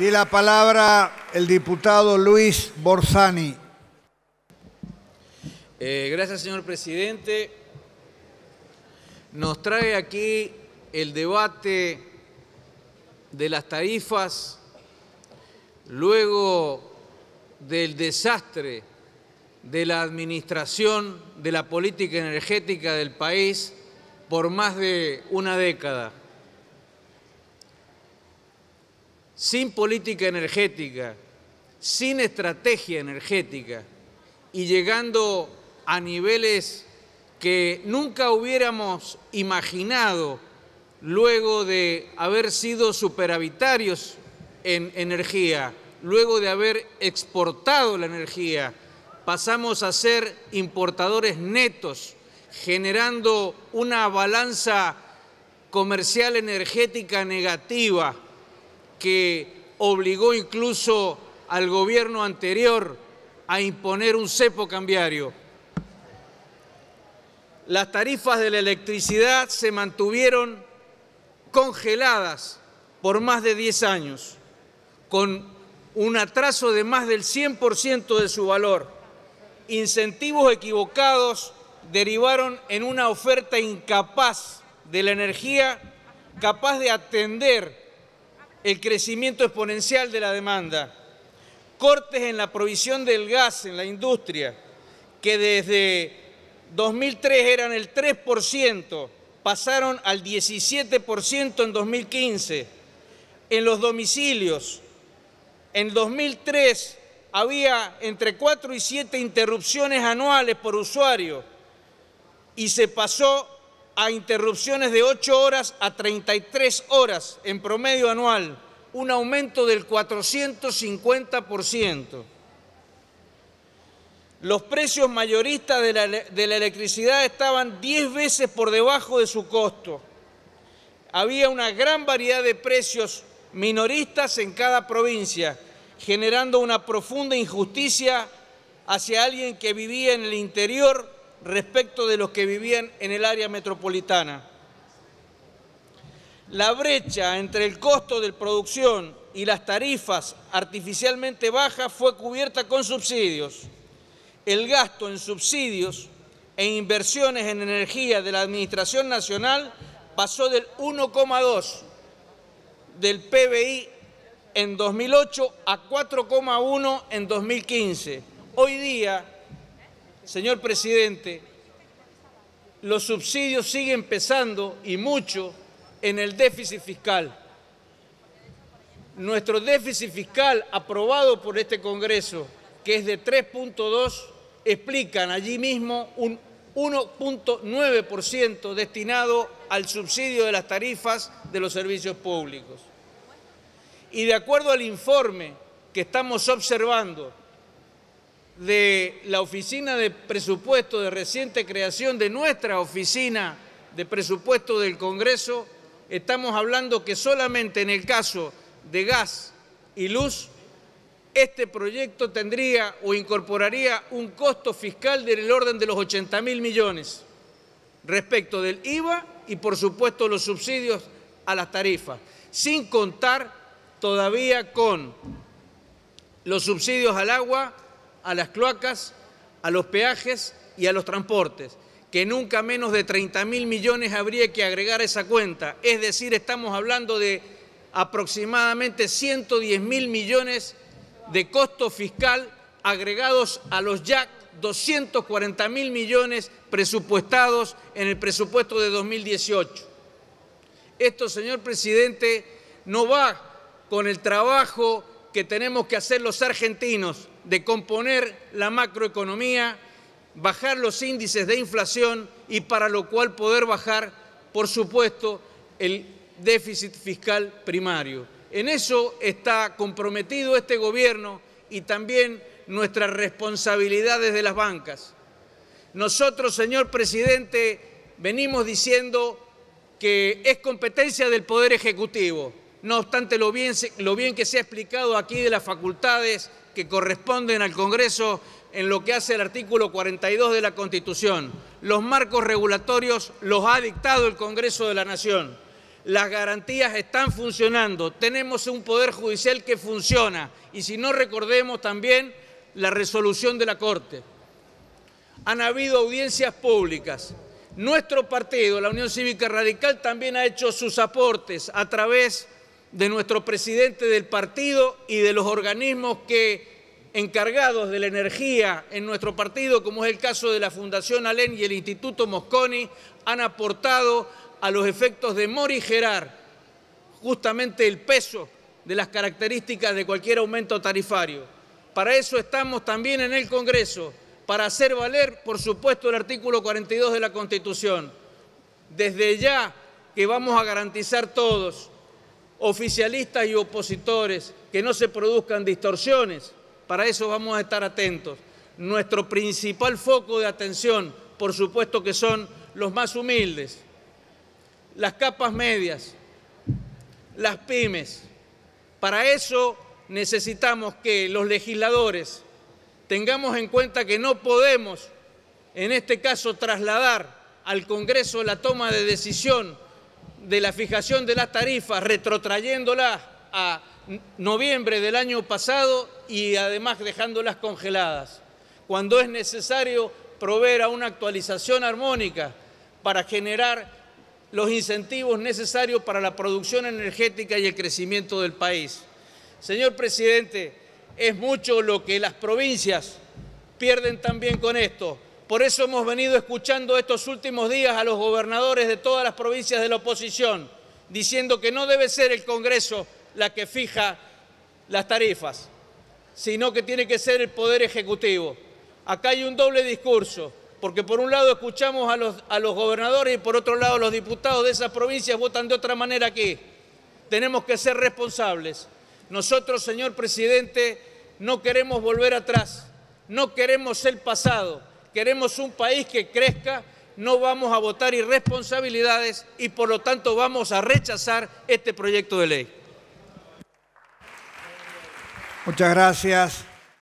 Tiene la palabra el diputado Luis Borsani. Gracias, señor presidente. Nos trae aquí el debate de las tarifas luego del desastre de la administración de la política energética del país por más de una década. Sin política energética, sin estrategia energética y llegando a niveles que nunca hubiéramos imaginado luego de haber sido superavitarios en energía, luego de haber exportado la energía, pasamos a ser importadores netos, generando una balanza comercial energética negativa que obligó incluso al gobierno anterior a imponer un cepo cambiario. Las tarifas de la electricidad se mantuvieron congeladas por más de 10 años, con un atraso de más del 100% de su valor. Incentivos equivocados derivaron en una oferta incapaz de la energía, capaz de atender el crecimiento exponencial de la demanda. Cortes en la provisión del gas en la industria, que desde 2003 eran el 3%, pasaron al 17% en 2015. En los domicilios, en 2003 había entre 4 y 7 interrupciones anuales por usuario y se pasó a interrupciones de 8 horas a 33 horas en promedio anual, un aumento del 450%. Los precios mayoristas de la electricidad estaban 10 veces por debajo de su costo. Había una gran variedad de precios minoristas en cada provincia, generando una profunda injusticia hacia alguien que vivía en el interior respecto de los que vivían en el área metropolitana. La brecha entre el costo de producción y las tarifas artificialmente bajas fue cubierta con subsidios. El gasto en subsidios e inversiones en energía de la Administración Nacional pasó del 1,2 del PBI en 2008 a 4,1 en 2015. Hoy día, señor presidente, los subsidios siguen pesando y mucho en el déficit fiscal. Nuestro déficit fiscal aprobado por este Congreso, que es de 3,2, explican allí mismo un 1,9% destinado al subsidio de las tarifas de los servicios públicos. Y de acuerdo al informe que estamos observando de la Oficina de Presupuesto de reciente creación de nuestra Oficina de Presupuesto del Congreso, estamos hablando que solamente en el caso de gas y luz, este proyecto tendría o incorporaría un costo fiscal del orden de los 80.000 millones respecto del IVA y, por supuesto, los subsidios a las tarifas, sin contar todavía con los subsidios al agua, a las cloacas, a los peajes y a los transportes, que nunca menos de 30.000 millones habría que agregar a esa cuenta. Es decir, estamos hablando de aproximadamente 110.000 millones de costo fiscal agregados a los ya 240.000 millones presupuestados en el presupuesto de 2018. Esto, señor presidente, no va con el trabajo que tenemos que hacer los argentinos de componer la macroeconomía, bajar los índices de inflación y para lo cual poder bajar, por supuesto, el déficit fiscal primario. En eso está comprometido este gobierno y también nuestras responsabilidades de las bancas. Nosotros, señor presidente, venimos diciendo que es competencia del Poder Ejecutivo, no obstante lo bien que se ha explicado aquí de las facultades que corresponden al Congreso en lo que hace el artículo 42 de la Constitución. Los marcos regulatorios los ha dictado el Congreso de la Nación. Las garantías están funcionando, tenemos un Poder Judicial que funciona, y si no, recordemos también la resolución de la Corte. Han habido audiencias públicas. Nuestro partido, la Unión Cívica Radical, también ha hecho sus aportes a través de nuestro presidente del partido y de los organismos encargados de la energía en nuestro partido, como es el caso de la Fundación Alén y el Instituto Mosconi, han aportado a los efectos de morigerar justamente el peso de las características de cualquier aumento tarifario. Para eso estamos también en el Congreso, para hacer valer, por supuesto, el artículo 42 de la Constitución. Desde ya que vamos a garantizar todos, oficialistas y opositores, que no se produzcan distorsiones. Para eso vamos a estar atentos. Nuestro principal foco de atención, por supuesto, que son los más humildes, las capas medias, las pymes. Para eso necesitamos que los legisladores tengamos en cuenta que no podemos, en este caso, trasladar al Congreso la toma de decisión de la fijación de las tarifas, retrotrayéndolas a noviembre del año pasado y además dejándolas congeladas, cuando es necesario proveer a una actualización armónica para generar los incentivos necesarios para la producción energética y el crecimiento del país. Señor Presidente, es mucho lo que las provincias pierden también con esto. Por eso hemos venido escuchando estos últimos días a los gobernadores de todas las provincias de la oposición, diciendo que no debe ser el Congreso la que fija las tarifas, sino que tiene que ser el Poder Ejecutivo. Acá hay un doble discurso, porque por un lado escuchamos a los gobernadores y por otro lado los diputados de esas provincias votan de otra manera aquí. Tenemos que ser responsables. Nosotros, señor Presidente, no queremos volver atrás, no queremos el pasado, queremos un país que crezca, no vamos a votar irresponsabilidades y por lo tanto vamos a rechazar este proyecto de ley. Muchas gracias.